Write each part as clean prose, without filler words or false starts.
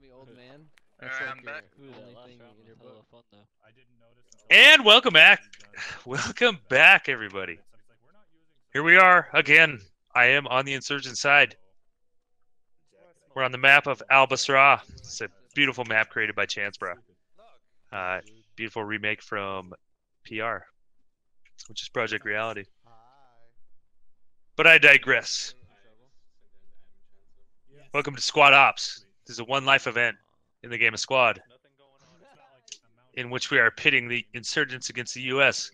Help me, old man. I'm back. And welcome back. Welcome back, everybody. Here we are again. I am on the insurgent side. We're on the map of Al Basra. It's a beautiful map created by Chancebra. Beautiful remake from PR, which is Project Reality. But I digress. Welcome to Squad Ops. This is a one-life event in the game of Squad, in which we are pitting the insurgents against the U.S.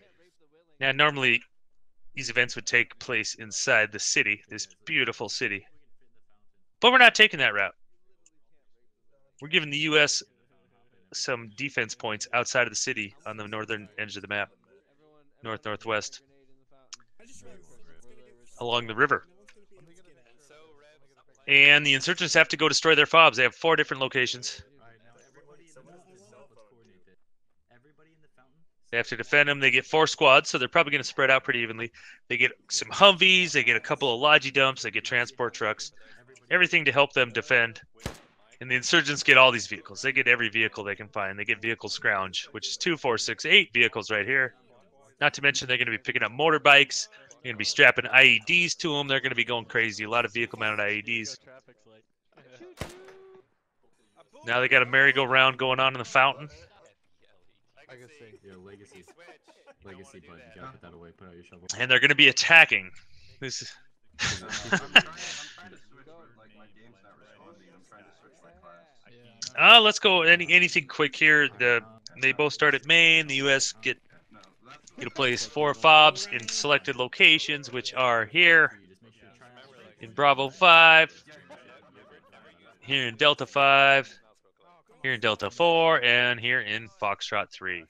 Now, normally, these events would take place inside the city, this beautiful city. But we're not taking that route. We're giving the U.S. some defense points outside of the city on the northern edge of the map, north-northwest, along the river. And the insurgents have to go destroy their FOBs. They have 4 different locations. They have to defend them. They get 4 squads, so they're probably going to spread out pretty evenly. They get some Humvees. They get a couple of logi dumps. They get transport trucks. Everything to help them defend. And the insurgents get all these vehicles. They get every vehicle they can find. They get vehicle scrounge, which is 2, 4, 6, 8 vehicles right here. Not to mention they're going to be picking up motorbikes. They're going to be strapping IEDs to them. They're going to be going crazy. A lot of vehicle-mounted IEDs. Now they got a merry-go-round going on in the fountain. And they're going to be attacking. This is... let's go. Anything quick here. They both start at Maine. The U.S. It'll place 4 FOBs in selected locations, which are here in Bravo 5, here in Delta 5, here in Delta 4, and here in Foxtrot 3.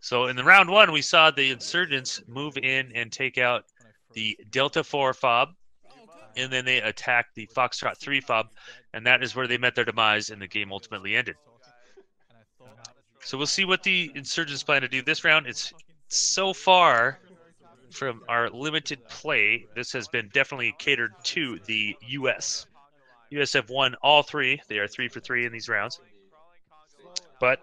So in the round 1, we saw the insurgents move in and take out the Delta 4 FOB, and then they attacked the Foxtrot 3 FOB, and that is where they met their demise, and the game ultimately ended. So we'll see what the insurgents plan to do this round. It's so far from our limited play. This has been definitely catered to the U.S. U.S. have won all 3. They are 3 for 3 in these rounds. But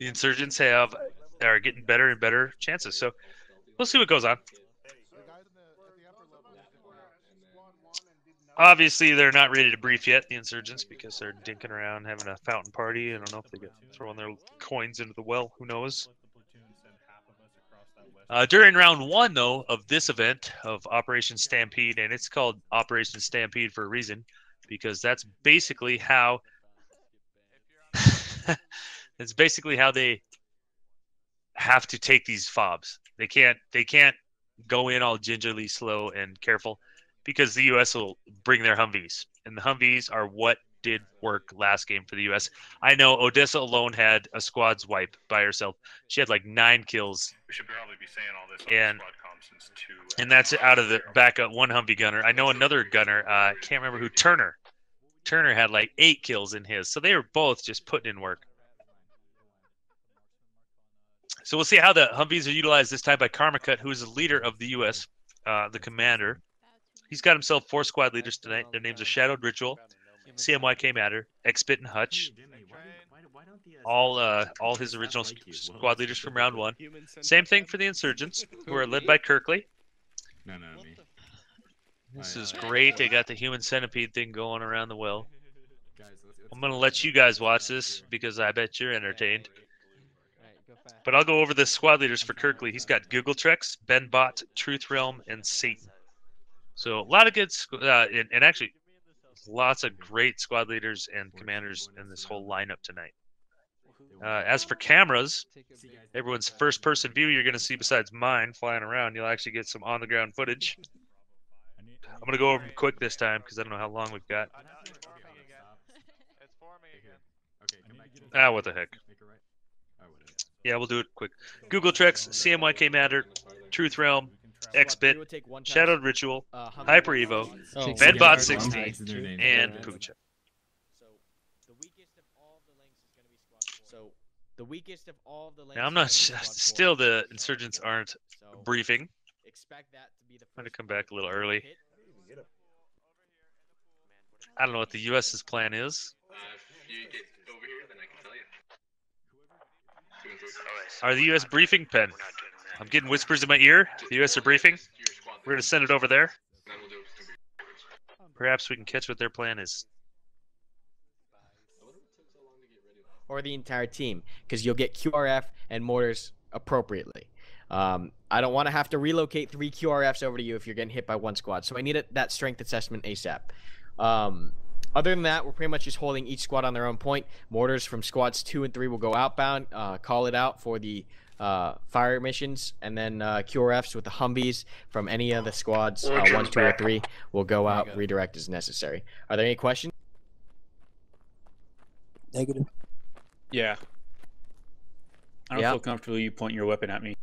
the insurgents are getting better and better chances. So we'll see what goes on. Obviously, they're not ready to brief yet, the insurgents, because they're dinking around having a fountain party. I don't know if they get throwing their coins into the well. Who knows? During round 1, though, of this event of Operation Stampede, and it's called Operation Stampede for a reason, because that's basically how that's basically how they have to take these FOBs. They can't go in all gingerly, slow, and careful. Because the U.S. will bring their Humvees. And the Humvees are what did work last game for the U.S. I know Odessa alone had a squad's wipe by herself. She had like 9 kills. We should probably be saying all this on the squad comm since 2. And that's out of the backup 1 Humvee gunner. I know another gunner, I can't remember who, Turner. Turner had like 8 kills in his. So they were both just putting in work. So we'll see how the Humvees are utilized this time by Karmakut, who is the leader of the U.S., the commander. He's got himself 4 squad leaders tonight. Their names are Shadowed Ritual, CMYK Matter, Xbit, and Hutch. All his original squad leaders from round 1. Same thing for the insurgents, who are led by Kirkley. No, me. This is great. They got the human centipede thing going around the well. I'm going to let you guys watch this because I bet you're entertained. But I'll go over the squad leaders for Kirkley. He's got Google Treks, Ben Bot, Truth Realm, and Satan. So a lot of good, and actually lots of great squad leaders and commanders in this whole lineup tonight. As for cameras, everyone's first-person view you're going to see besides mine flying around. You'll actually get some on-the-ground footage. I'm going to go over them quick this time because I don't know how long we've got. Ah, what the heck. Yeah, we'll do it quick. Google Treks, CMYK Matter, Truth Realm, Xbit, Shadowed Ritual, Hyper Evo, Bedbot 16, and Pooja. So the weakest of all the links. Now I'm not still the insurgents aren't briefing. Expect that to be the. I'm gonna come back a little early. I don't know what the U.S.'s plan is. If you get over here, then I can tell you. Are the U.S. briefing, Penn? I'm getting whispers in my ear. The U.S. are briefing. We're going to send it over there. Perhaps we can catch what their plan is. Or the entire team, because you'll get QRF and mortars appropriately. I don't want to have to relocate 3 QRFs over to you if you're getting hit by 1 squad. So I need that strength assessment ASAP. Other than that, we're pretty much just holding each squad on their own point. Mortars from squads 2 and 3 will go outbound, call it out for the fire missions, and then QRFs with the Humvees from any of the squads 1, 2, or 3 will go out, redirect as necessary. Are there any questions? Negative. Yeah. I don't feel comfortable you pointing your weapon at me.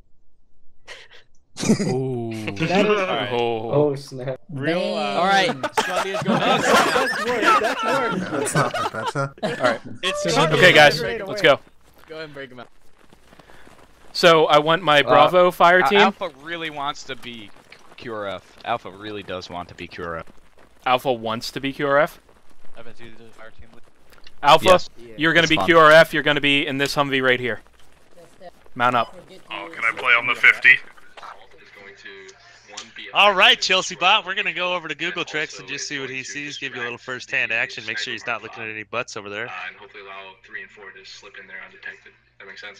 Ooh. That is... right. Oh snap! Real. All right. That's not better. All right. It's okay, guys. Let's go. Go ahead and break them out. So I want my Bravo fire team. Alpha really wants to be QRF. Alpha really does want to be QRF. Alpha wants to be QRF. I've been to the fire team. Alpha, yes. You're going to be QRF. You're going to be in this Humvee right here. Mount up. Oh, can I play on the 50? All right, Chelsea Bot, we're going to go over to Google Treks and just see what he sees, give you a little first-hand action, make sure he's not looking at any butts over there. And hopefully allow 3 and 4 to slip in there undetected. That makes sense?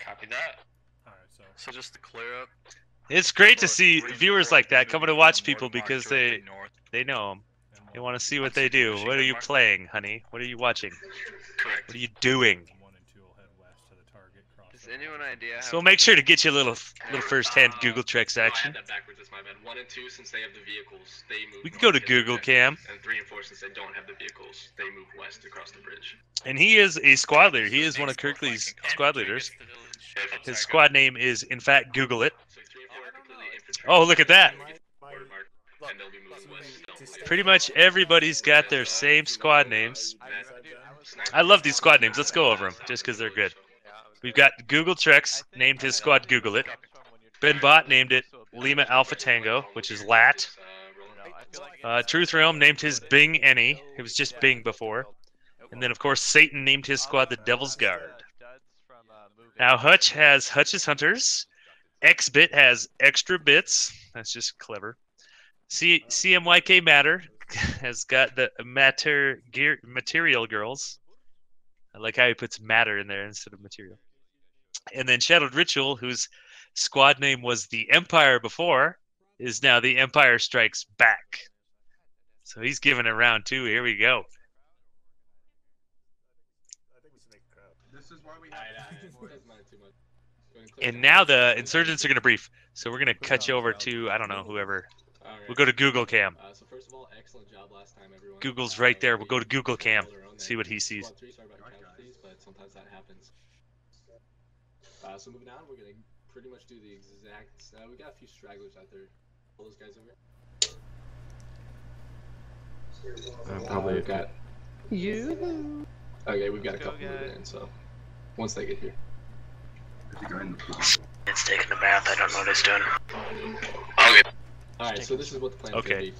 Copy that. All right, so just to clear up. It's great to see viewers like that coming to watch people because they know them. They want to see what they do. What are you playing, honey? What are you watching? What are you doing? Anyone idea? So make sure to get you a little first-hand Google Treks action. No, I had that backwards. That's my bad. 1 and 2, since they have the vehicles, they move. We can go to Google Cam. And 3 and 4, since they don't have the vehicles, they move west across the bridge. And he is a squad leader. He is one of Kirkley's squad leaders. His squad name is, in fact, Google it. Oh, look at that! Pretty much everybody's got their same squad names. I love these squad names. Let's go over them, just because they're good. We've got Google Treks named his squad Google It. Ben Bot named it Lima Alpha Tango, which is LAT. Truth Realm named his Bing Any. It was just Bing before. And then, of course, Satan named his squad the Devil's Guard. Now, Hutch has Hutch's Hunters. Xbit has Extra Bits. That's just clever. CMYK Matter has got the Material Girls. I like how he puts matter in there instead of material. And then Shadowed Ritual, whose squad name was the Empire before, is now the Empire Strikes Back. So he's giving it round 2. Here we go. And now the insurgents are going to brief. So we're going to cut you over to, I don't know, whoever. We'll go to Google Cam. So first of all, excellent job last time, everyone. Google's right there. We'll go to Google Cam, see what he sees. Sometimes that happens. So moving on, we're gonna pretty much do the exact. We got a few stragglers out there. Pull those guys over. Probably got. You. Okay, we've got a couple moving in. So once they get here. It's taking a bath. I don't know what it's doing. Okay. All right. So this is what the plan is gonna be.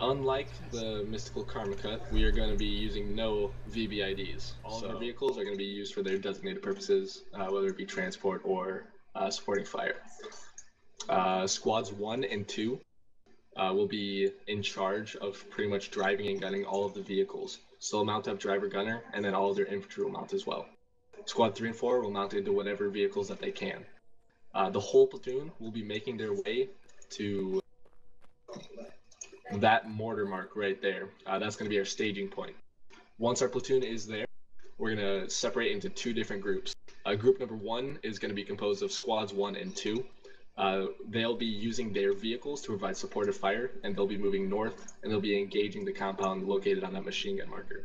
Unlike the mystical Karmakut, we are going to be using no VBIDs. All of our vehicles are going to be used for their designated purposes, whether it be transport or supporting fire. Squads 1 and 2 will be in charge of pretty much driving and gunning all of the vehicles. So they'll mount up driver gunner, and then all of their infantry will mount as well. Squad 3 and 4 will mount into whatever vehicles that they can. The whole platoon will be making their way to that mortar mark right there. That's going to be our staging point. Once our platoon is there, we're going to separate into 2 different groups. Group number 1 is going to be composed of squads 1 and 2. They'll be using their vehicles to provide supportive fire, and they'll be moving north, and they'll be engaging the compound located on that machine gun marker.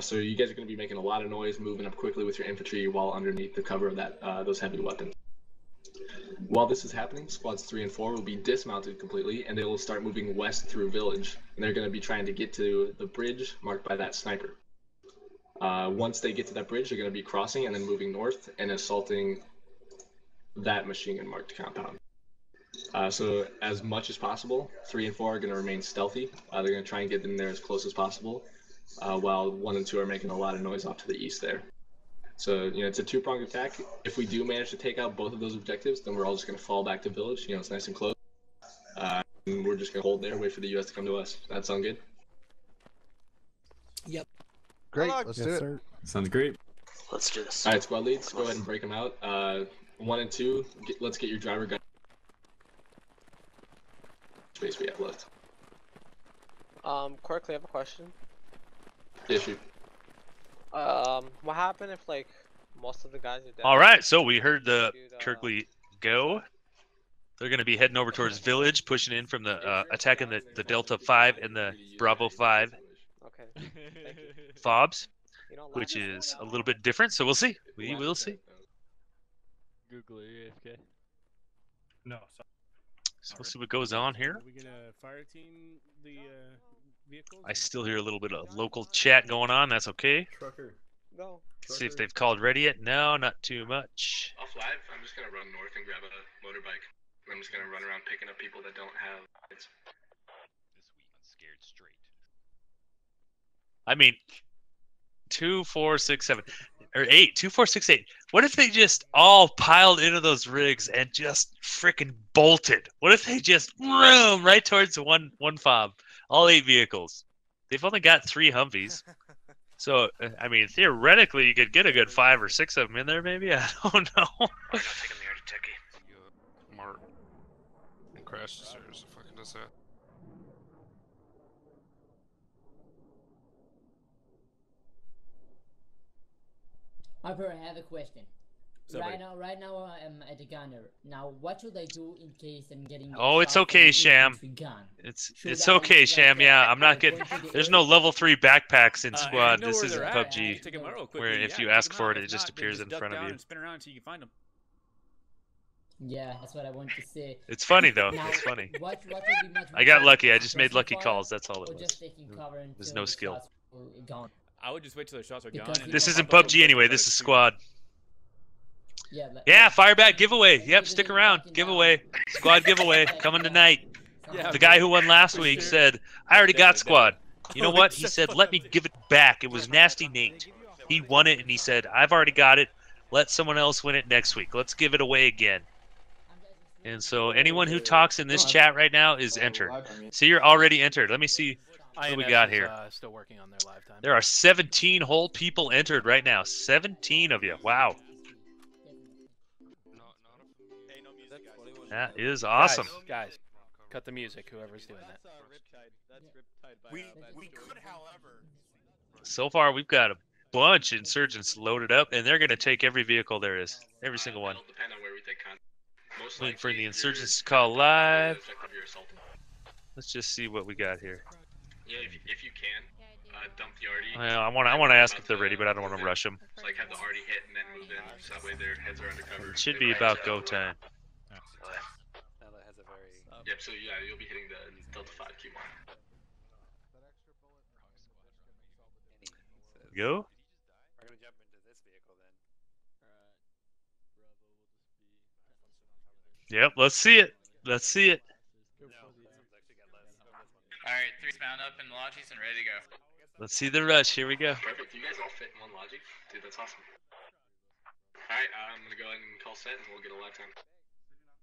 So you guys are going to be making a lot of noise, moving up quickly with your infantry while underneath the cover of that those heavy weapons. While this is happening, squads 3 and 4 will be dismounted completely, and they will start moving west through village, and they're going to be trying to get to the bridge marked by that sniper. Once they get to that bridge, they're going to be crossing and then moving north and assaulting that machine gun marked compound. So as much as possible, 3 and 4 are going to remain stealthy. They're going to try and get them there as close as possible, while 1 and 2 are making a lot of noise off to the east there. So, you know, it's a two-pronged attack. If we do manage to take out both of those objectives, then we're all just going to fall back to village. You know, it's nice and close. And we're just going to hold there, wait for the U.S. to come to us. That sound good? Yep. Great. Let's do it. Sir. Sounds great. Let's do this. All right, squad leads, go ahead and break them out. 1 and 2, let's get your driver gun. Space we have left. Kirkley, I have a question. Yeah, shoot. What happened if, like, most of the guys are dead? Alright, so we heard the Kirkley go. They're going to be heading over towards village, pushing in from the, attacking the Delta 5 and the Bravo 5. Okay. Thank you. Fobs, which is a little bit different, so we'll see. We will see. Google AFK. No, sorry. So we'll see what goes on here. Are we gonna fire team the vehicles? I still hear a little bit of local chat going on. That's okay. Trucker. No. Trucker. See if they've called ready yet. No, not too much. Off live. I'm just gonna run north and grab a motorbike. I'm just gonna run around picking up people that don't have. It's... This week on Scared Straight. I mean, 2, 4, 6, 7. Or 8, 2, 4, 6, 8. What if they just all piled into those rigs and just freaking bolted? What if they just room right towards one fob? All 8 vehicles. They've only got 3 Humvees, so I mean theoretically you could get a good 5 or 6 of them in there. Maybe I don't know. We're not taking the air to techie. Mark and crashes there's a fucking does that. Harper, I have a question. Somebody. Right now, I'm at the gunner. Now, what should I do in case I'm getting? Oh, it's okay, Sham. It's okay, Sham. Yeah, I'm not getting. There's no level 3 backpacks in squad. This isn't PUBG, where if you ask for it, it just appears in front of you. Spin around until you find them. Yeah, that's what I wanted to say. It's funny though. Now, it's funny. What would be much I got lucky. I just made lucky calls. That's all it was. There's no skill. I would just wait till their shots are gone. This isn't PUBG anyway. This is squad. Yeah, Firebat giveaway. Yep, stick around. Giveaway. Squad giveaway coming tonight. The guy who won last week said, "I already got squad." You know what? He said, "Let me give it back." It was Nasty Nate. He won it, and he said, "I've already got it. Let someone else win it next week. Let's give it away again." And so anyone who talks in this chat right now is entered. So you're already entered. Let me see. What we got here? Still working on their live time. There are 17 whole people entered right now. 17 of you. Wow. That is awesome. Guys, cut the music. Whoever's doing that. We could, however. So far, we've got a bunch of insurgents loaded up, and they're going to take every vehicle there is. Every single one. Waiting for the insurgents to call live. Let's just see what we got here. Yeah, if you can, dump the arty. Well, I want to ask if they're ready, but I don't want to rush them. So, like, have the arty hit and then move in, so that way their heads are undercover. It should be about go time. Yep, so yeah, you'll be hitting the Delta 5 Q1. Go. We're going to jump into this vehicle then. Yep, let's see it. Let's see it. Alright, 3's bound up in lodgies and ready to go. Let's see the rush, here we go. Perfect, you guys all fit in one lodgie? Dude, that's awesome. Alright, I'm gonna go ahead and call set and we'll get a live time.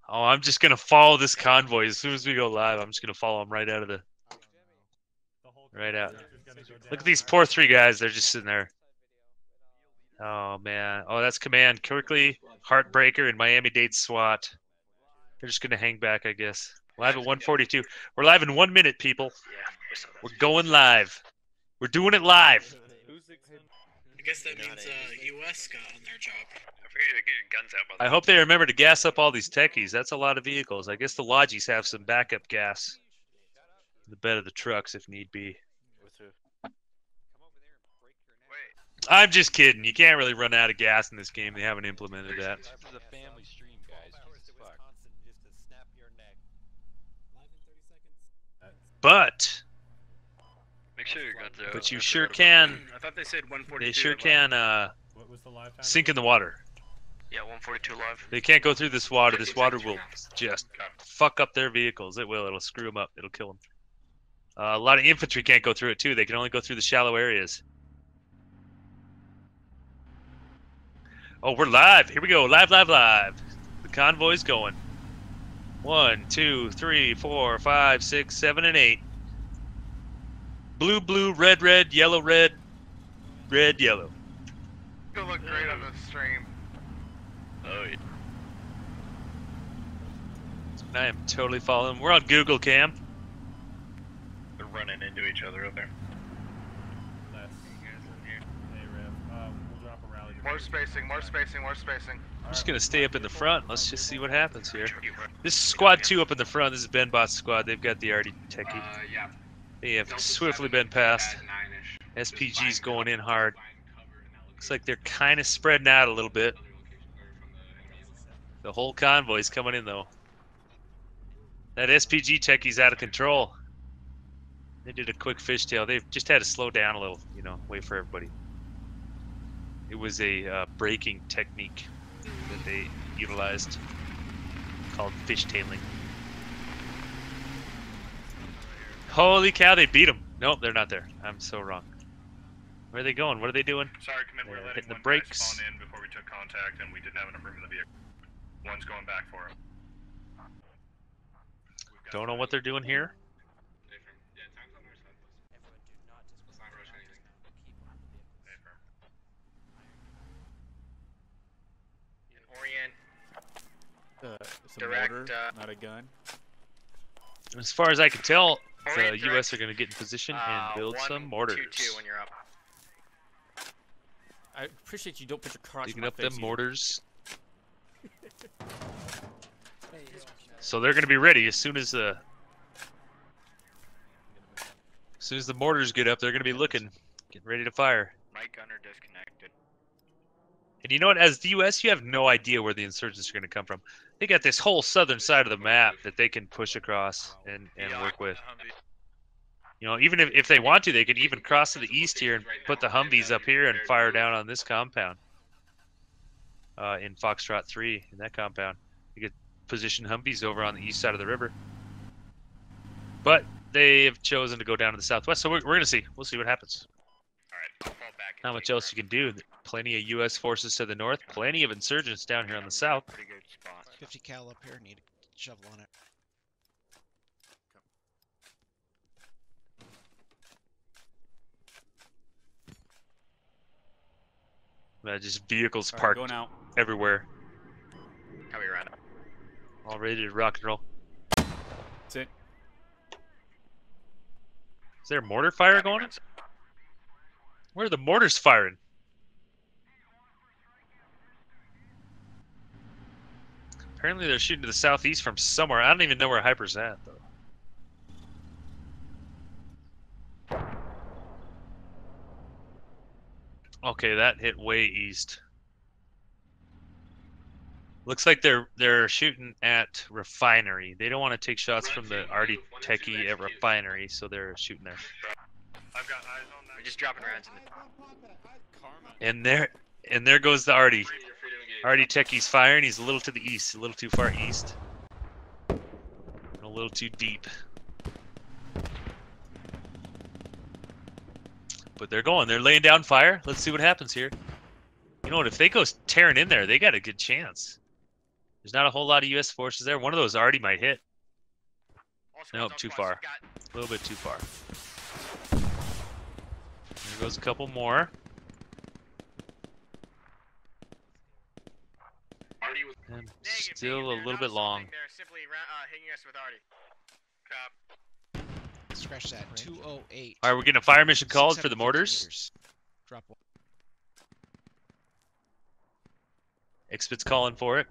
Oh, I'm just gonna follow this convoy as soon as we go live. I'm just gonna follow them right out of the... Right out. Look at these poor 3 guys, they're just sitting there. Oh, man. Oh, that's command. Kirkley, Heartbreaker, and Miami Dade SWAT. They're just gonna hang back, I guess. Live at 1:42. We're live in 1 minute, people. We're going live. We're doing it live. I guess that means U.S. got on their job. I forget to get your guns out. I hope they remember to gas up all these techies. That's a lot of vehicles. I guess the lodgies have some backup gas in the bed of the trucks if need be. I'm just kidding. You can't really run out of gas in this game. They haven't implemented that. But make sure your guns are but you sure can. I thought they said 142. They sure can sink in the water. Yeah, 142 live. They can't go through this water. This water will just fuck up their vehicles. It will. It'll screw them up. It'll kill them. A lot of infantry can't go through it, too. They can only go through the shallow areas. Oh, we're live. Here we go. Live, live, live. The convoy's going. 1, 2, 3, 4, 5, 6, 7, and 8. Blue, blue, red, red, yellow, red, red, yellow. You look great on this stream. Oh, yeah. I am totally following. We're on Google Cam. They're running into each other up there. Last you guys in here. Hey, Rev. We'll drop a rally. More spacing, more spacing, more spacing. I'm just gonna stay up in the front. Let's just see what happens here. This is Squad 2 up in the front. This is Ben Bot Squad. They've got the RD techie. Yeah. They have swiftly been passed. SPG's going in hard. Looks like they're kind of spreading out a little bit. The whole convoy's coming in though. That SPG techie's out of control. They did a quick fishtail. They've just had to slow down a little, you know, wait for everybody. It was a braking technique that they utilized called fishtailing. Holy cow, they beat them. Nope, they're not there. I'm so wrong. Where are they going? What are they doing? Sorry, Commander, we're letting the brakes spawn in before we took contact, and we didn't have enough room in the vehicle. One's going back for him. Don't know what they're doing here. It's a mortar, not a gun. As far as I can tell, the U.S. are going to get in position and build some mortars. When you're up. I appreciate you don't put your cross digging up them either. Mortars. So they're going to be ready as soon as the mortars get up. They're going to be looking, getting ready to fire. My gunner disconnected. And you know what? As the U.S., you have no idea where the insurgents are going to come from. They got this whole southern side of the map that they can push across and work with. You know, even if they want to, they could even cross to the east here and put the Humvees up here and fire down on this compound. In Foxtrot 3, in that compound. You could position Humvees over on the east side of the river. But they have chosen to go down to the southwest, so we're going to see. We'll see what happens. Not much else you can do. Plenty of U.S. forces to the north, plenty of insurgents down here on the south. 50 cal up here, need a shovel on it. Just vehicles parked everywhere. How we run? All ready to rock and roll. That's it. Is there a mortar fire going on? Where are the mortars firing? Apparently they're shooting to the southeast from somewhere. I don't even know where Hyper's at, though. Okay, that hit way east. Looks like they're shooting at Refinery. They don't want to take shots from the Arty Techie at Refinery, so they're shooting there. I've got eyes on that. We're just dropping rounds in the top. And there goes the Arty. Arty Techie's firing. He's a little to the east, a little too far east, and a little too deep. But they're going. They're laying down fire. Let's see what happens here. You know what? If they go tearing in there, they got a good chance. There's not a whole lot of U.S. forces there. One of those Arty might hit. Nope, too far. A little bit too far. There goes a couple more. And still a little bit long. Scratch that. 208. All right, we're getting a fire mission called for the mortars. Drop one. Xbit's calling for it.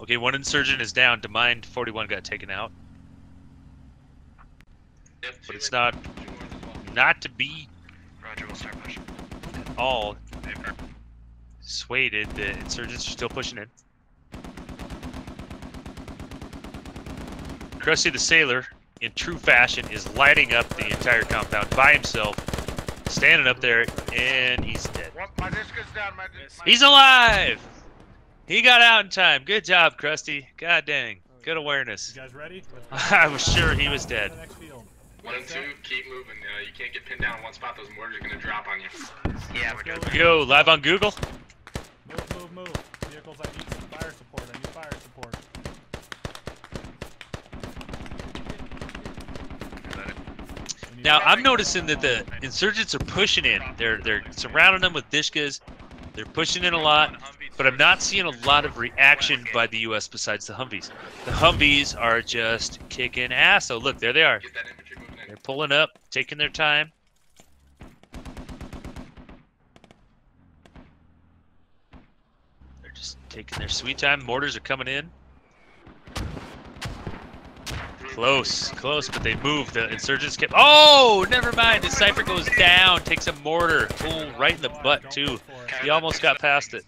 Okay, one insurgent is down. Demine 41 got taken out. But it's not to be at all swayed. The insurgents are still pushing in. Krusty the Sailor, in true fashion, is lighting up the entire compound by himself. standing up there, and he's dead. He's alive! He got out in time. Good job, Krusty. God dang. Good awareness. You guys ready? I was sure he was dead. 1-2, keep moving. You can't get pinned down in one spot. Those mortars are going to drop on you. Yeah, we're good. Yo, live on Google. Move, move, move. Vehicles, I need some fire support. I need fire support. Now, I'm noticing that the insurgents are pushing in. They're surrounding them with dishkas. They're pushing in a lot, but I'm not seeing a lot of reaction by the U.S. besides the Humvees. The Humvees are just kicking ass. So look, there they are. They're pulling up, taking their time. They're just taking their sweet time. Mortars are coming in. Close, close, but they moved. The insurgents kept. Oh, never mind. The Cypher goes down, takes a mortar. Cool, right in the butt, too. He almost got past it.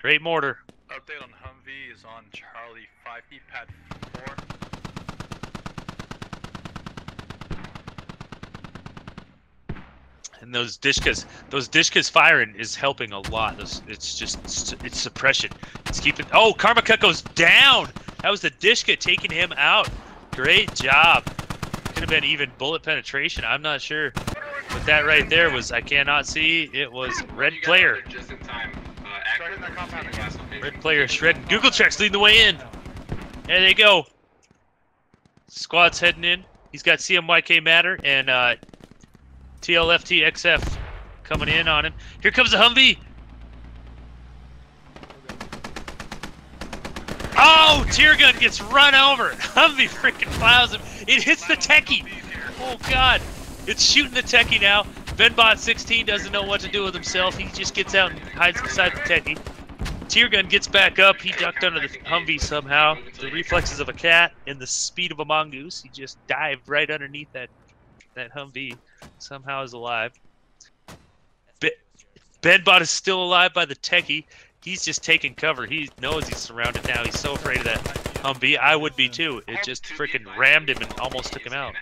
Great mortar. Update on Humvee is on Charlie 5, pad 4. And those dishkas firing is helping a lot. It's just, it's suppression. It's keeping. Oh, Karmakut goes down. That was the dishka taking him out. Great job. Could have been even bullet penetration. I'm not sure. But that right there was, I cannot see. It was red player. Just in time. Red player shredding. Google Treks leading the way in. There they go. Squad's heading in. He's got CMYK Matter and TLFTXF coming in on him. Here comes the Humvee. Oh, tear gun gets run over. Humvee freaking plows him. It hits the techie. Oh God, it's shooting the techie now. Bedbot 16 doesn't know what to do with himself. He just gets out and hides beside the techie. Tear gun gets back up. He ducked under the Humvee somehow. The reflexes of a cat and the speed of a mongoose. He just dived right underneath that Humvee. Somehow is alive. Bedbot is still alive by the techie. He's just taking cover. He knows he's surrounded now. He's so afraid of that Humvee. I would be too. It just freaking rammed him and almost took him out.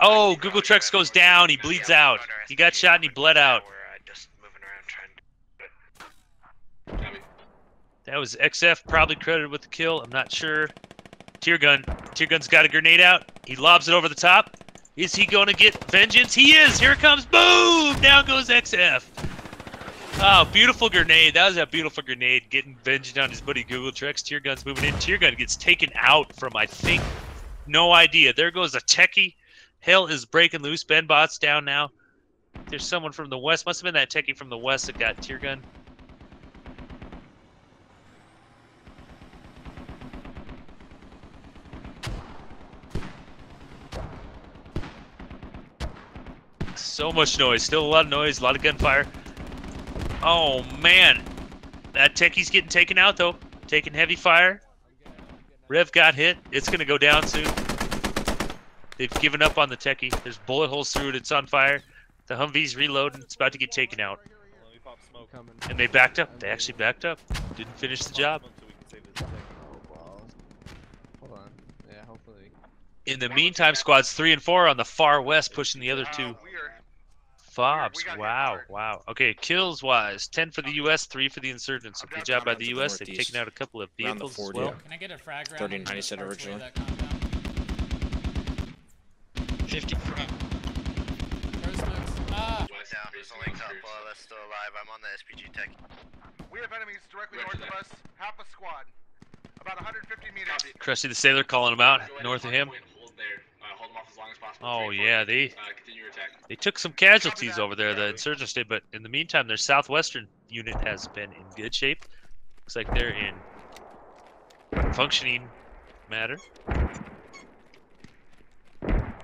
Oh, Google Treks goes down. He bleeds out. He got shot and he bled out. That was XF, probably credited with the kill. I'm not sure. Tear gun's got a grenade out. He lobs it over the top. Is he going to get vengeance? He is. Here it comes. Boom. Down goes XF. Oh, beautiful grenade. That was a beautiful grenade. Getting vengeance on his buddy Google Treks. Tear gun's moving in. Tear gun gets taken out from, I think, no idea. There goes a techie. Hell is breaking loose. Ben Bot's down now. There's someone from the west. Must have been that techie from the west that got tear gun. So much noise. Still a lot of noise. A lot of gunfire. Oh man, that techie's getting taken out though. Taking heavy fire. Rev got hit. It's gonna go down soon. They've given up on the techie. There's bullet holes through it. It's on fire. The Humvee's reloading. It's about to get taken out. And they backed up. They actually backed up. Didn't finish the job. In the meantime, squads 3 and 4 on the far west pushing the other two. Fobs, wow, wow. Okay, kills wise, 10 for the U.S., 3 for the insurgents. Good job by the U.S. They've taken out a couple of vehicles as well. Can I get a frag round? 39 said originally. 50. There's only a couple of us still alive. I'm on the SPG tech. We have enemies directly north of us. Half a squad. About 150 meters. Krusty the Sailor calling him out north of him. Oh yeah, they took some casualties over there, the insurgents did, but in the meantime their southwestern unit has been in good shape. Looks like they're in functioning matter. Alright,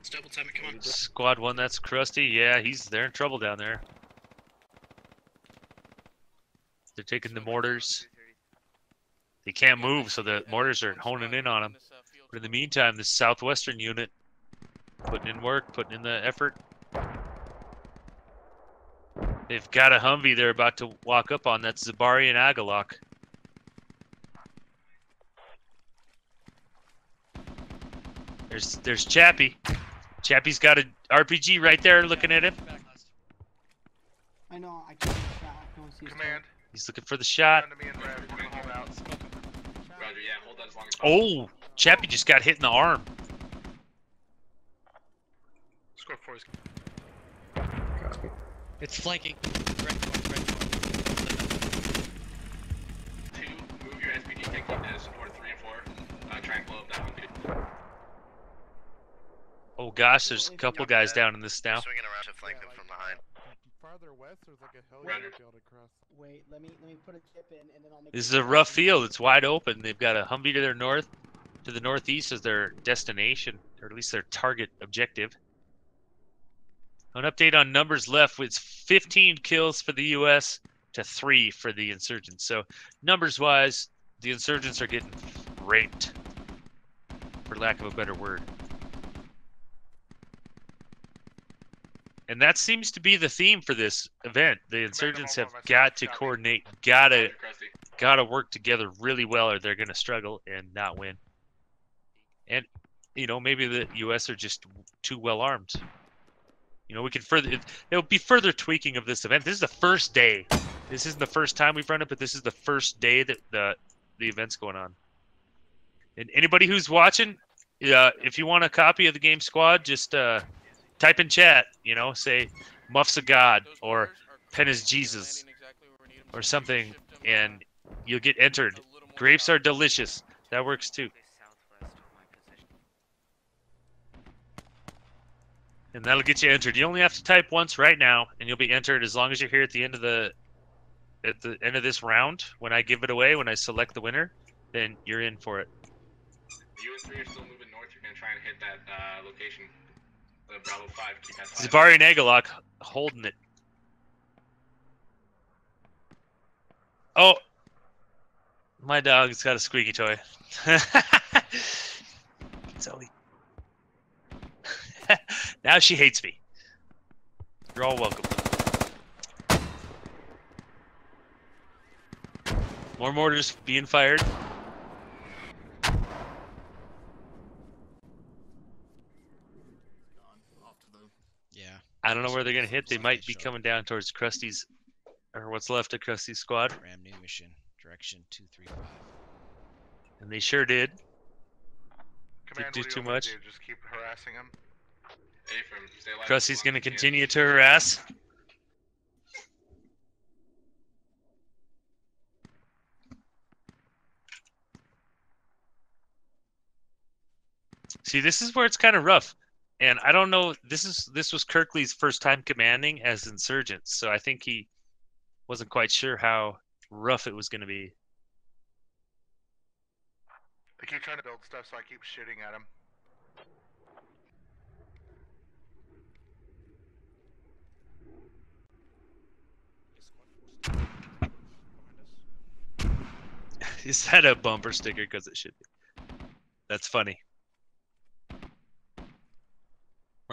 it's double time, come on. Squad 1, that's Krusty. Yeah, they're in trouble down there. They're taking the mortars. They can't move, so the mortars are honing in on them. But in the meantime, this southwestern unit putting in work, putting in the effort. They've got a Humvee they're about to walk up on. That's Zabari and Agalok. There's Chappie. Chappie's got an RPG right there looking at him. I know, I can't see the shot. I don't see command. He's looking for the shot. Oh, Chappie just got hit in the arm. Score four is copy. It's flanking. Two, move your SPG, take up as support 3 and 4. Try and blow up that one. Oh gosh, there's a couple guys down in this now. Swinging around to flank them from behind. Farther west, there's like a heli field across. Wait, let me put a tip in, and then I'll make. This is a rough field. It's wide open. They've got a Humvee to their north, to the northeast is their destination, or at least their target objective. An update on numbers left with 15 kills for the U.S. to 3 for the insurgents. So numbers-wise, the insurgents are getting raped, for lack of a better word. And that seems to be the theme for this event. The insurgents have got to coordinate, gotta work together really well, or they're gonna struggle and not win. And you know, maybe the U.S. are just too well armed. You know, we can further. There'll be further tweaking of this event. This is the first day. This isn't the first time we've run it, but this is the first day that the event's going on. And anybody who's watching, if you want a copy of the game Squad, just type in chat, you know, say Muff's a god or Pen is Jesus or something, and you'll get entered. Grapes are delicious. That works too. And that'll get you entered. You only have to type once right now, and you'll be entered as long as you're here at the end of the this round. When I give it away, when I select the winner, then you're in for it. You and three are still moving north. You're gonna try and hit that location. The Bravo 5, keep that 5. Zabari and Agalok holding it. Oh, my dog's got a squeaky toy. Zoe. Now she hates me. You're all welcome. More mortars being fired. Yeah. I don't know where they're gonna hit. They might be coming down towards Krusty's, or what's left of Krusty's squad. Ram new mission direction 235. And they sure did. Command, didn't do too much. Do? Just keep harassing them. Krusty's gonna continue to harass. See, this is where it's kind of rough, and I don't know. This was Kirkley's first time commanding as insurgents, so I think he wasn't quite sure how rough it was gonna be. They keep trying to build stuff, so I keep shooting at him. Is that a bumper sticker? Because it should be. That's funny. We're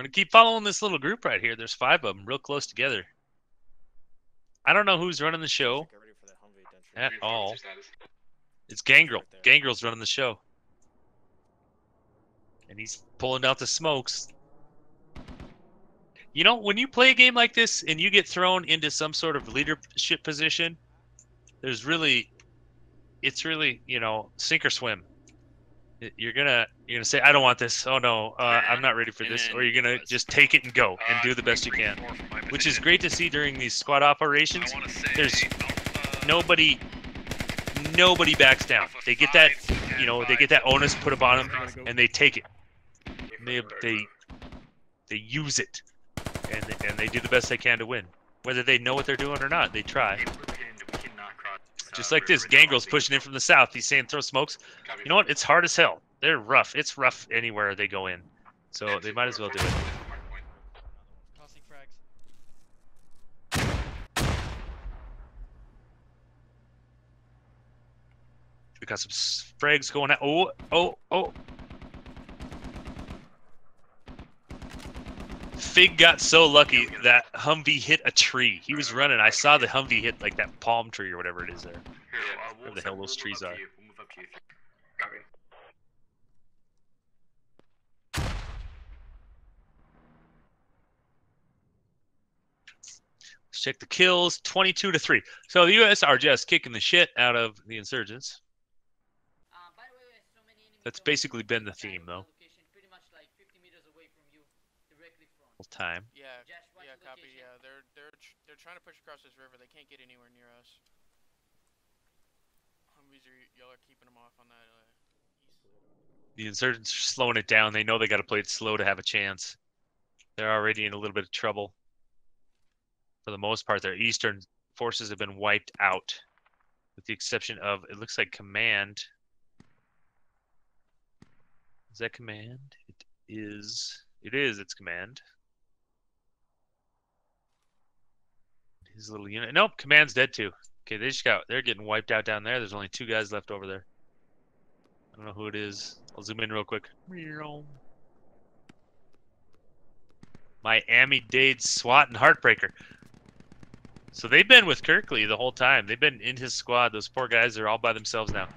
going to keep following this little group right here. There's 5 of them real close together. I don't know who's running the show at all. It's Gangrel. Gangrel's running the show. And he's pulling out the smokes. You know, when you play a game like this and you get thrown into some sort of leadership position, there's really... It's really, you know, sink or swim. You're gonna say, I don't want this. Oh no, I'm not ready for this. Or you're gonna just take it and go and do the best you can, which is great to see during these squad operations. There's nobody backs down. They get that, you know, they get that onus put upon them, and they take it. And they use it, and they do the best they can to win, whether they know what they're doing or not. They try. Just like this, Gangrel's pushing in from the south. He's saying, throw smokes. You know what? It's hard as hell. They're rough. It's rough anywhere they go in. So they might as well do it. We got some frags going out. Oh, oh, oh. Fig got so lucky that Humvee hit a tree. He was running. I saw the Humvee hit like that palm tree or whatever it is there. Whatever the hell those trees are. check the kills, 22-3. So the U.S. are just kicking the shit out of the insurgents. That's basically been the theme, though. Pretty much like 50 meters away from you, directly from the whole time. Yeah, yeah, copy. Yeah, they're trying to push across this river. They can't get anywhere near us. Humvees are, y'all are keeping them off on that. The insurgents are slowing it down. They know they got to play it slow to have a chance. They're already in a little bit of trouble. For the most part, their eastern forces have been wiped out, with the exception of, it looks like Command. Is that Command? It is. It is. It's Command. His little unit. Nope. Command's dead too. Okay, they just got. They're getting wiped out down there. There's only two guys left over there. I don't know who it is. I'll zoom in real quick. Miami Dade SWAT and Heartbreaker. So they've been with Kirkley the whole time. They've been in his squad. Those poor guys are all by themselves now.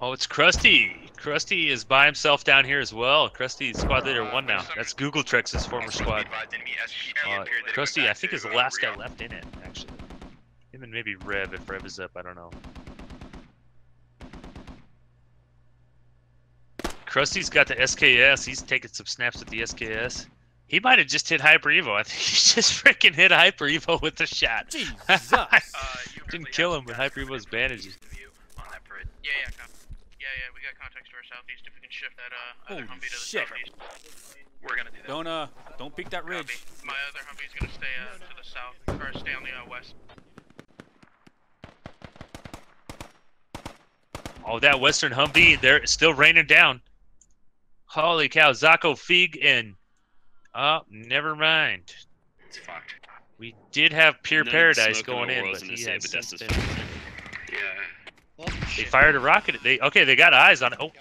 Oh, it's Krusty. Krusty is by himself down here as well. Krusty's squad leader one now. That's Google Treks' former squad. Krusty, I think, is the last guy left in it, actually. Him and maybe Rev, if Rev is up, I don't know. Krusty's got the SKS. He's taking some snaps with the SKS. He might have just hit Hyper Evo. I think he just freaking hit Hyper Evo with the shot. Jesus. Didn't kill him, but Hyper Evo's bandages. Yeah, yeah. Yeah, we got contacts to our southeast. If we can shift that other Humvee to the southeast, we're gonna do that. Don't peek that ridge. Copy. My other Humvee's gonna stay to the south, or stay on the west. Oh, that western Humvee, they're still raining down. Holy cow, Zako, Fig, and never mind. It's fucked. We did have Pure Paradise going in, but he had something. Yeah. They fired a rocket. They got eyes on it. Oh,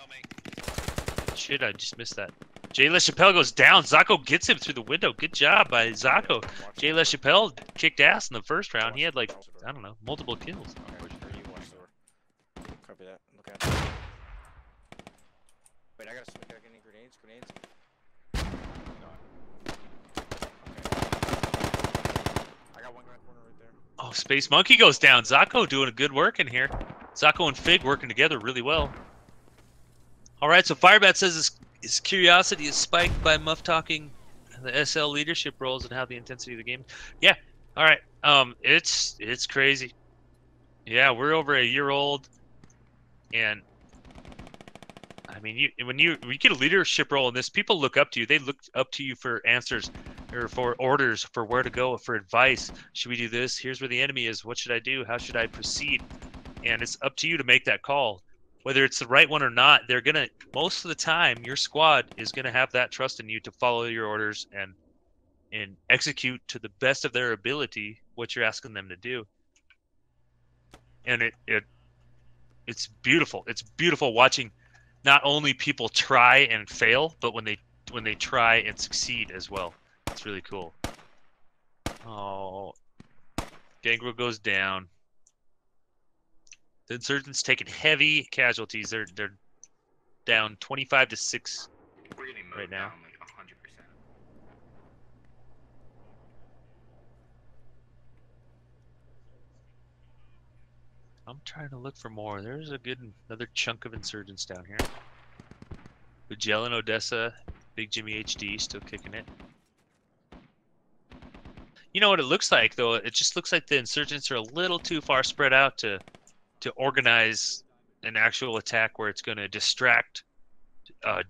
shit! I just missed that. Jalen Chappelle goes down. Zako gets him through the window. Good job by Zako. Jalen Chappelle kicked ass in the first round. He had like, I don't know, multiple kills. Copy that. Look out. Wait, I gotta switch. Got any grenades? Grenades. I got one corner right there. Oh, Space Monkey goes down. Zako doing a good work in here. Zako and Fig working together really well. Alright, so Firebat says his curiosity is spiked by Muff talking the SL leadership roles and how the intensity of the game. Yeah, alright. It's crazy. Yeah, we're over a year old, and I mean, when you get a leadership role in this, people look up to you. They look up to you for answers, or for orders, for where to go, for advice. Should we do this? Here's where the enemy is. What should I do? How should I proceed? And it's up to you to make that call. Whether it's the right one or not, they're going to, most of the time, your squad is going to have that trust in you to follow your orders and execute to the best of their ability what you're asking them to do. And it's beautiful. It's beautiful watching not only people try and fail, but when they try and succeed as well. It's really cool. Oh, Gangrel goes down. The insurgents taking heavy casualties. They're down 25-6 right now. Down like 100%. I'm trying to look for more. There's a good another chunk of insurgents down here. Magellan, Odessa, Big Jimmy HD still kicking it. You know what it looks like though? It just looks like the insurgents are a little too far spread out to organize an actual attack where it's going to distract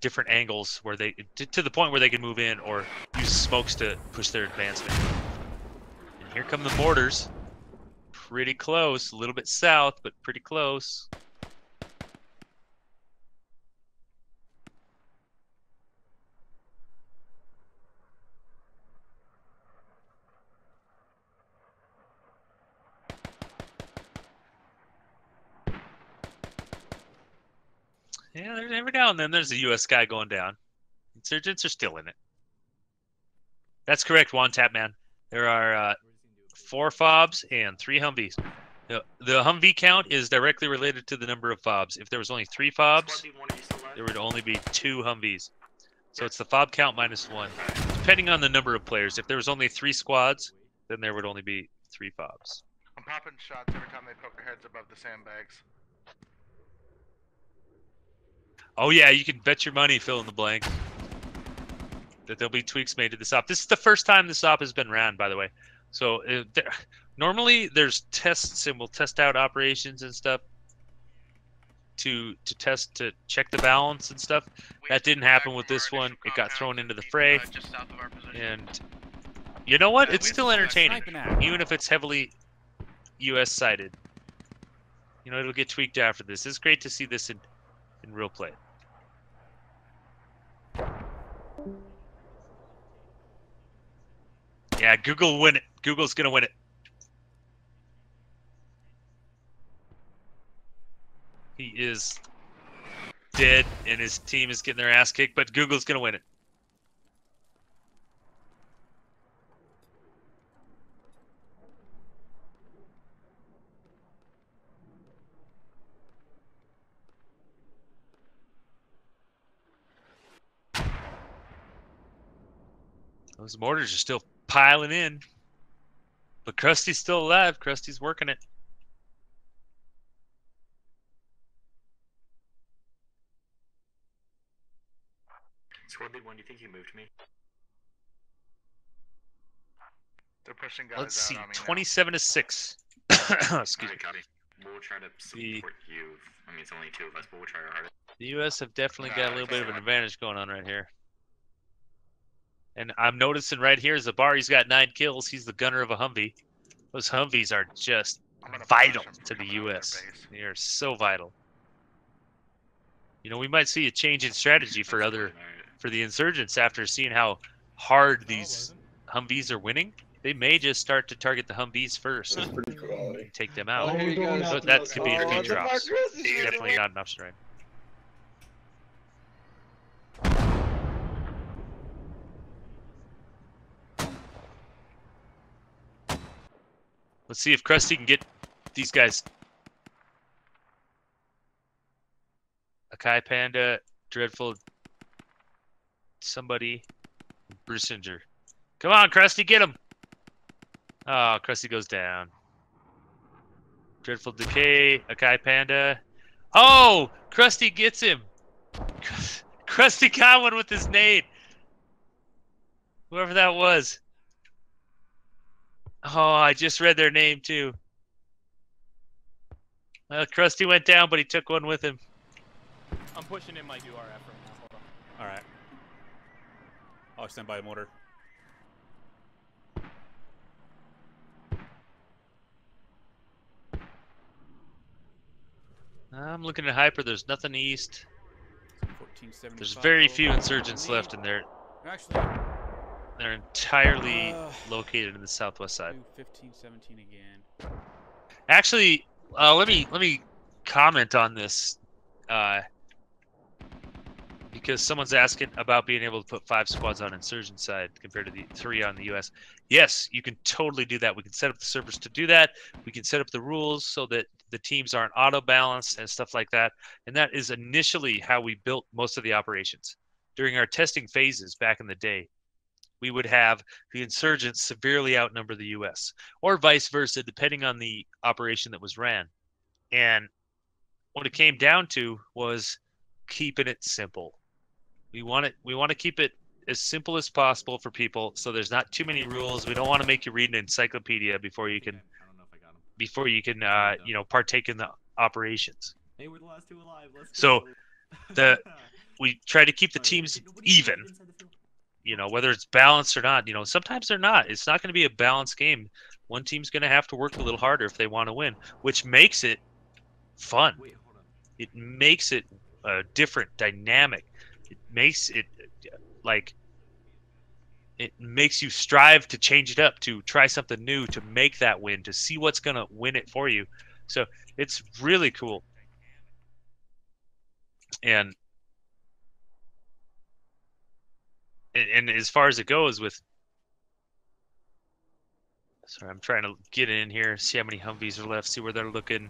different angles where they to the point where they can move in or use smokes to push their advancement. And here come the mortars. Pretty close, a little bit south, but pretty close. Yeah, every now and then there's a U.S. guy going down. Insurgents are still in it. That's correct, One Tap Man. There are 4 FOBs and 3 Humvees. The Humvee count is directly related to the number of FOBs. If there was only 3 FOBs, there would only be 2 Humvees. So it's the FOB count minus 1. Depending on the number of players, if there was only 3 squads, then there would only be 3 FOBs. I'm popping shots every time they poke their heads above the sandbags. Oh yeah, you can bet your money, fill in the blank, that there'll be tweaks made to this op. This is the first time this op has been ran, by the way. So normally there's tests, and we'll test out operations and stuff to check the balance and stuff. That didn't happen with this one. It got thrown into the fray, and you know what? It's still entertaining, even if it's heavily U.S. sided. You know, it'll get tweaked after this. It's great to see this in real play. Yeah, Google win it. Google's gonna win it. He is dead, and his team is getting their ass kicked, but Google's gonna win it. Those mortars are still piling in, but Krusty's still alive. Krusty's working it. Squad Big One, do you think you moved me? They're pushing guys. Let's see, out on me 27-6. Excuse me. We'll try to support you. I mean, it's only 2 of us, but we'll try our hardest. The U.S. have definitely got a little bit of an advantage going on right here. And I'm noticing right here, Zabari's got 9 kills. He's the gunner of a Humvee. Those Humvees are just vital to the U.S. They are so vital. You know, we might see a change in strategy for the insurgents after seeing how hard these Humvees are winning. They may just start to target the Humvees first. That's pretty cool. And take them out. But that could be a future option. Definitely not an option, right? Let's see if Krusty can get these guys. Akai Panda, Dreadful, somebody, Brucinger. Come on, Krusty, get him! Oh, Krusty goes down. Dreadful Decay, Akai Panda. Oh! Krusty gets him! Krusty got one with his nade! Whoever that was. Oh, I just read their name, too. Well, Krusty went down, but he took one with him. I'm pushing in my URF right now. Hold on. All right. I'll stand by a mortar. I'm looking at Hyper. There's nothing east. There's very few insurgents left in there. Actually... they're entirely located in the southwest side. 15-17 again. Actually, let me comment on this because someone's asking about being able to put 5 squads on insurgent side compared to the 3 on the U.S. Yes, you can totally do that. We can set up the servers to do that. We can set up the rules so that the teams aren't auto balanced and stuff like that. And that is initially how we built most of the operations during our testing phases back in the day. We would have the insurgents severely outnumber the U.S. or vice versa, depending on the operation that was ran. And what it came down to was keeping it simple. We want to keep it as simple as possible for people, so there's not too many rules. We don't want to make you read an encyclopedia before you can you know, partake in the operations. They were the last 2 alive. Let's go. So we try to keep the teams even. You know, whether it's balanced or not, you know, sometimes they're not. It's not going to be a balanced game. One team's going to have to work a little harder if they want to win, which makes it fun. Wait, hold on. It makes it different, dynamic. It makes it like, it makes you strive to change it up, to try something new, to make that win, to see what's going to win it for you. So it's really cool. And and as far as it goes with, sorry, I'm trying to get in here, see how many Humvees are left, see where they're looking.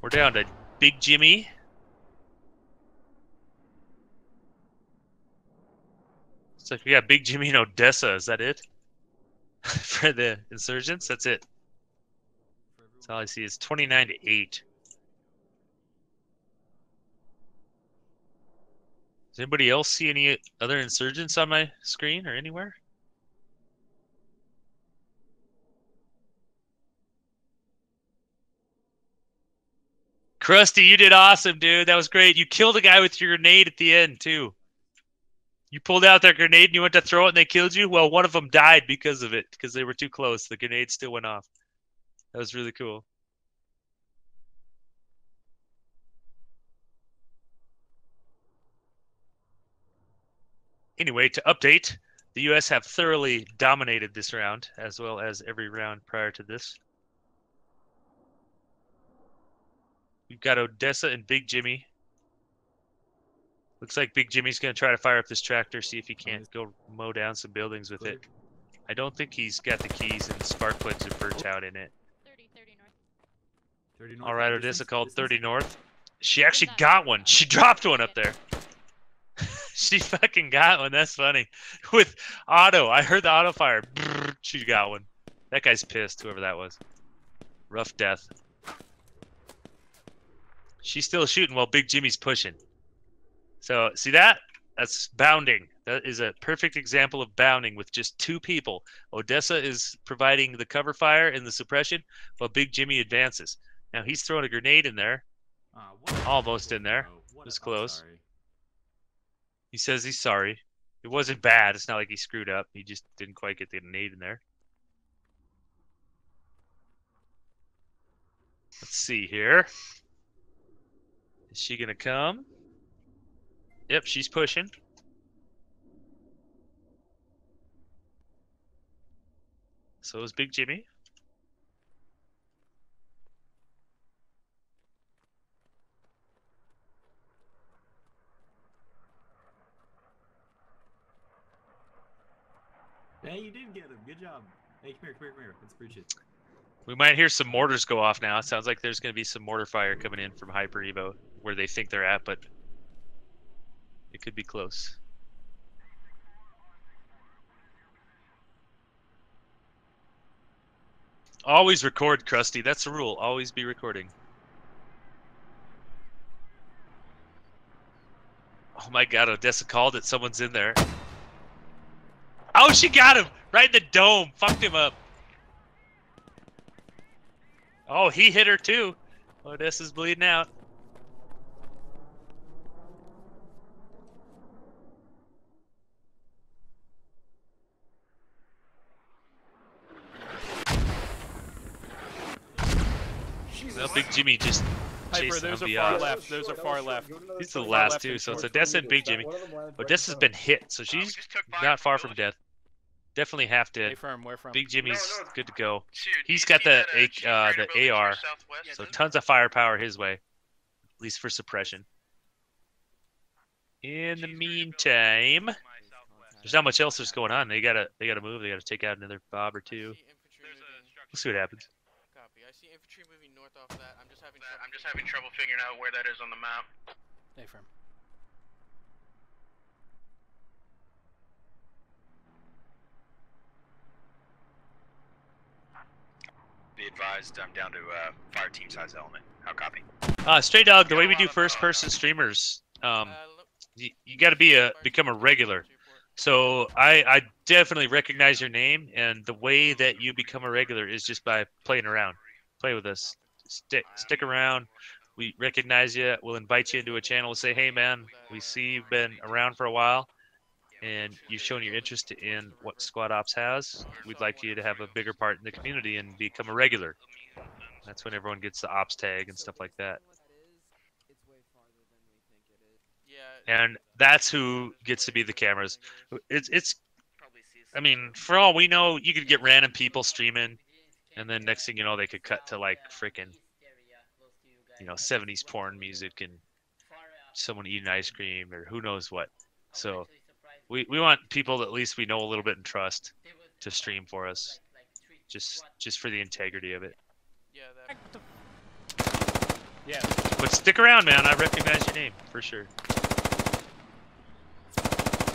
We're down to Big Jimmy. It's like we got Big Jimmy in Odessa. Is that it? For the insurgents? That's it. That's all I see is 29-8. Does anybody else see any other insurgents on my screen or anywhere? Krusty, you did awesome, dude. That was great. You killed a guy with your grenade at the end, too. You pulled out their grenade and you went to throw it and they killed you? Well, one of them died because of it, because they were too close. The grenade still went off. That was really cool. Anyway, to update, the U.S. have thoroughly dominated this round, as well as every round prior to this. We've got Odessa and Big Jimmy. Looks like Big Jimmy's going to try to fire up this tractor, see if he can't go mow down some buildings with it. I don't think he's got the keys and spark plugs and burnt out in it. 30 north. All right, Odessa called 30 north. She actually got one. She dropped one up there. She fucking got one. That's funny. With auto. I heard the auto fire. She got one. That guy's pissed, whoever that was. Rough death. She's still shooting while Big Jimmy's pushing. So, see that? That's bounding. That is a perfect example of bounding with just two people. Odessa is providing the cover fire and the suppression while Big Jimmy advances. Now, he's throwing a grenade in there. Almost in there. It was close. He says he's sorry. It wasn't bad. It's not like he screwed up. He just didn't quite get the grenade in there. Let's see here. Is she going to come? Yep, she's pushing. So is Big Jimmy. Hey, you did get him. Good job. Hey, come here, come here, come here. Let's breach it. We might hear some mortars go off now. It sounds like there's going to be some mortar fire coming in from Hyper Evo, where they think they're at, but it could be close. Always record, Krusty. That's the rule. Always be recording. Oh my god, Odessa called it. Someone's in there. Oh, she got him! Right in the dome. Fucked him up. Oh, he hit her too. Odessa's bleeding out. Well, Big Jimmy just chasing Hyper, there's a far left. He's the last two, so it's Odessa and Big Jimmy. Odessa's been hit, so she's not far from death. Definitely half dead. Big Jimmy's good to go. He's got the AR, so tons of firepower his way, at least for suppression. In the meantime, there's not much else that's going on. They gotta move. They gotta take out another bob or two. We'll see what happens. I see infantry moving north off that. I'm just having trouble figuring out where that is on the map. Stay firm. Be advised, I'm down to fire team size element. How copy? Stray Dog, the way we do first-person streamers, you got to become a regular. So I definitely recognize your name, and the way that you become a regular is just by playing around. Play with us. Stick around. We recognize you. We'll invite you into a channel. We'll say, hey, man, we see you've been around for a while, and you've shown your interest in what Squad Ops has. We'd like you to have a bigger part in the community and become a regular. That's when everyone gets the Ops tag and stuff like that. And that's who gets to be the cameras. It's. I mean, for all we know, you could get random people streaming, and then next thing you know, they could cut to like freaking, you know, 70s porn music and watch someone eat an ice cream or who knows what. So we want people that at least we know a little bit and trust to stream for us, just for the integrity of it. Yeah. Yeah. But stick around, man. I recognize your name for sure.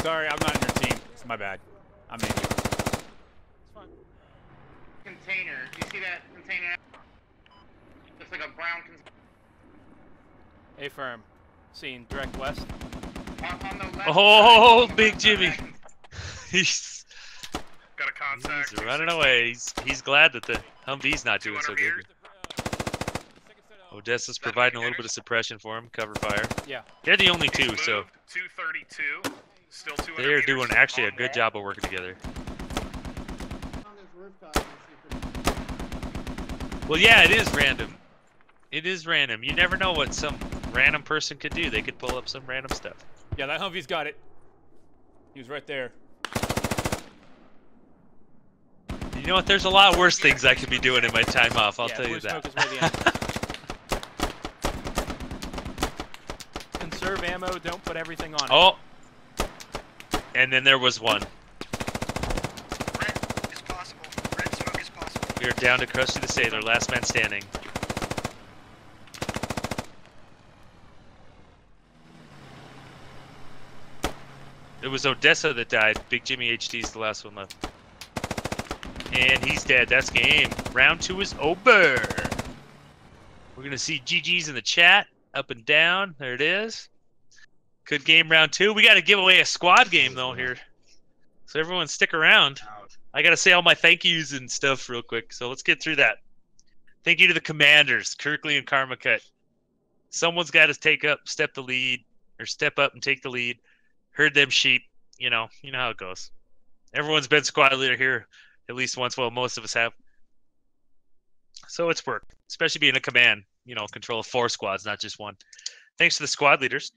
Sorry, I'm not in your team. It's my bad. I'm in. It's fine. Container. Do you see that container? Looks like a brown container. A firm. Seen direct west. On the left side, Big Jimmy. He's got a contact. He's running away. He's glad that the Humvee's not doing so good. Odessa's providing a little bit of suppression for him, cover fire. Yeah. They're the only two, so 232. Still 200. They're doing actually a good job of working together. Well, yeah, it is random. It is random. You never know what some random person could do. They could pull up some random stuff. Yeah, that Humvee's got it. He was right there. You know what? There's a lot worse things I could be doing in my time off. I'll tell you that. Conserve ammo. Don't put everything on. Oh. And then there was one. Red is possible. Red smoke is possible. We are down to Krusty the Sailor, last man standing. It was Odessa that died. Big Jimmy HD's the last one left. And he's dead. That's game. Round two is over. We're gonna see GG's in the chat. Up and down. There it is. Good game round two. We got to give away a squad game though here. So everyone stick around. I got to say all my thank yous and stuff real quick. So let's get through that. Thank you to the commanders, Kirkley and Karmakut. Someone's got to step up and take the lead. Herd them sheep. You know how it goes. Everyone's been squad leader here at least once. Well, most of us have. So it's work, especially being a command, control of 4 squads, not just 1. Thanks to the squad leaders,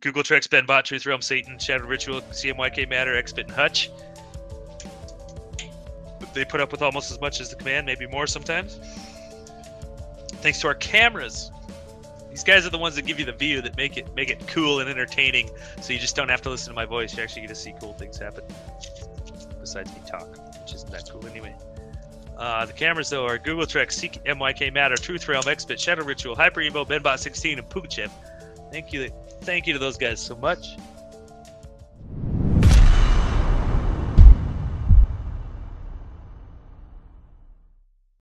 Google Treks, Ben Bot, Truth Realm, Satan, Shadowed Ritual, CMYK Matter, Xbit, and Hutch. They put up with almost as much as the command, maybe more sometimes. Thanks to our cameras. These guys are the ones that give you the view, that make it cool and entertaining, so you just don't have to listen to my voice. You actually get to see cool things happen, besides me talk, which isn't that cool anyway. The cameras, though, are Google Treks, CMYK Matter, Truth Realm, Xbit, Shadow Ritual, Hyper Evo, Bedbot 16, and Poochip. Thank you to those guys so much.